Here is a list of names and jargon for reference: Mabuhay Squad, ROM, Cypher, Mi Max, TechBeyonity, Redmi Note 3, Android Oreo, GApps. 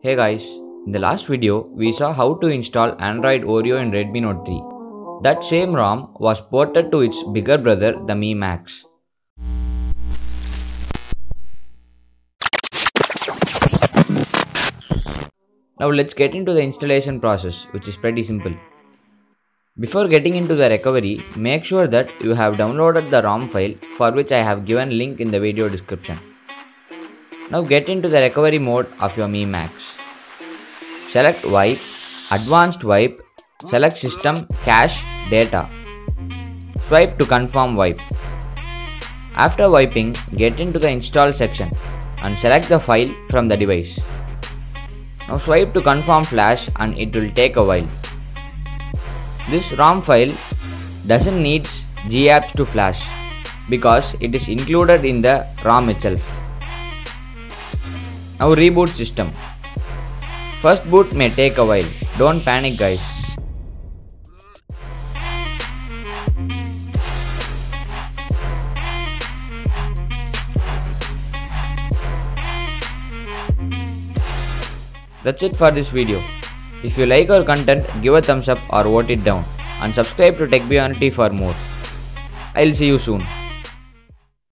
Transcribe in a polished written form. Hey guys, in the last video, we saw how to install Android Oreo in Redmi Note 3. That same ROM was ported to its bigger brother, the Mi Max. Now let's get into the installation process, which is pretty simple. Before getting into the recovery, make sure that you have downloaded the ROM file, for which I have given link in the video description. Now get into the recovery mode of your Mi Max. Select Wipe, Advanced Wipe, select System, Cache, Data. Swipe to confirm wipe. After wiping, get into the Install section and select the file from the device. Now swipe to confirm flash and it will take a while. This ROM file doesn't need GApps to flash because it is included in the ROM itself. Now reboot system. First boot may take a while, don't panic guys. That's it for this video. If you like our content, give a thumbs up or vote it down. And subscribe to TechBeyonity for more. I'll see you soon.